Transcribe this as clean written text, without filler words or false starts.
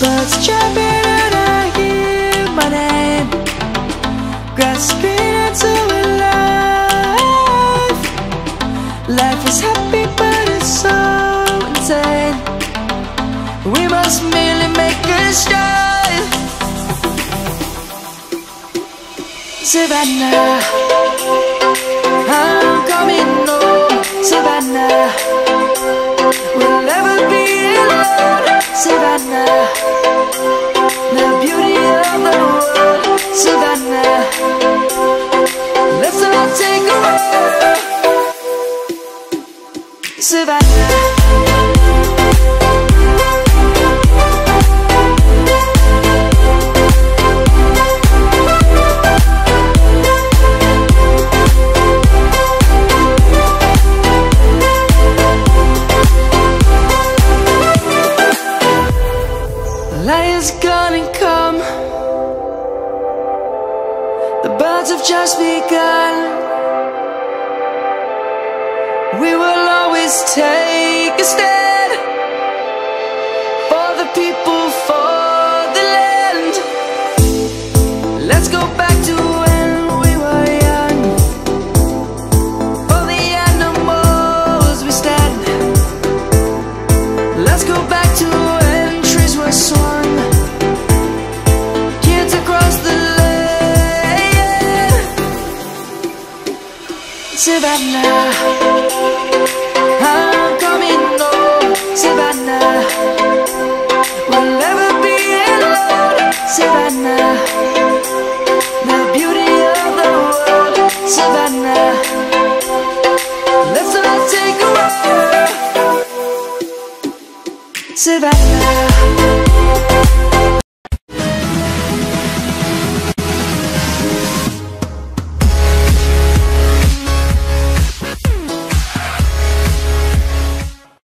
Birds chirping and I hear my name, grasping into a life. Life is happy but it's so insane. We must merely make a start. Savannah, I'm coming home. Savannah, we'll never be alone. Savannah, the beauty of the world. Savannah, let's all take a walk. Savannah. Lion's gonna come. The birds have just begun. We will always take a stand for the people, for the land. Let's go back to when we were young. For the animals we stand. Let's go back to when trees were swung. Savannah, I'm coming home. Savannah, we'll never be alone. Savannah, the beauty of the world. Savannah, let's all take a walk. Savannah.